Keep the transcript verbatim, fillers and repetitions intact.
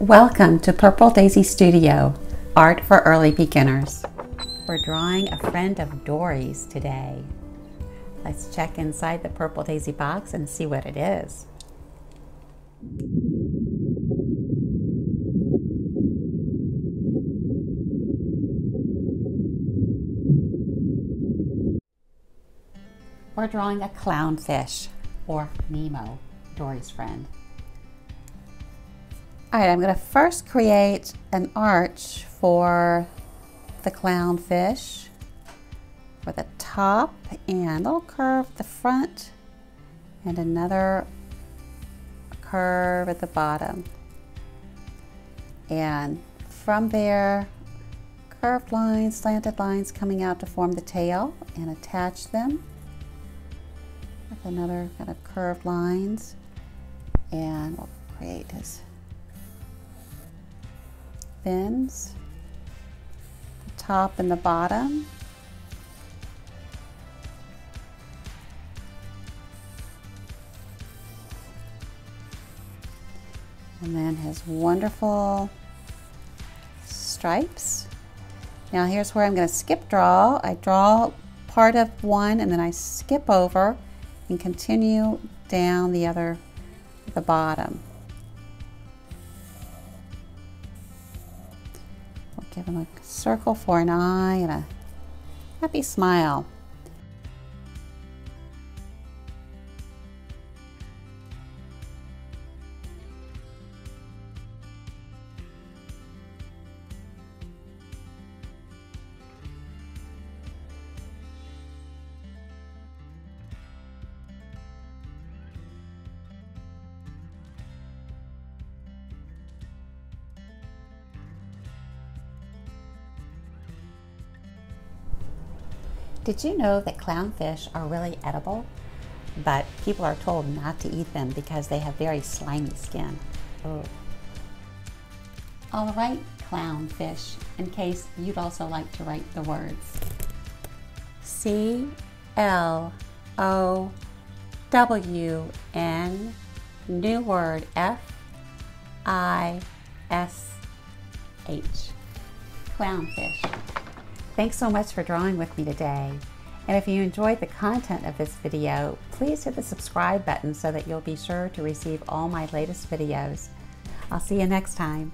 Welcome to Purple Daisy Studio, art for early beginners. We're drawing a friend of Dory's today. Let's check inside the Purple Daisy box and see what it is. We're drawing a clownfish, or Nemo, Dory's friend. All right, I'm going to first create an arch for the clownfish for the top, and I'll curve the front and another curve at the bottom. And from there, curved lines, slanted lines coming out to form the tail and attach them with another kind of curved lines. And we'll create his fins, the top and the bottom. And then his wonderful stripes. Now here's where I'm going to skip draw. I draw part of one and then I skip over and continue down the other, the bottom. Give him a circle for an eye and a happy smile. Did you know that clownfish are really edible? But people are told not to eat them because they have very slimy skin. Oh. All right, clownfish, in case you'd also like to write the words. C L O W N, new word, F I S H, clownfish. Thanks so much for drawing with me today. And if you enjoyed the content of this video, please hit the subscribe button so that you'll be sure to receive all my latest videos. I'll see you next time.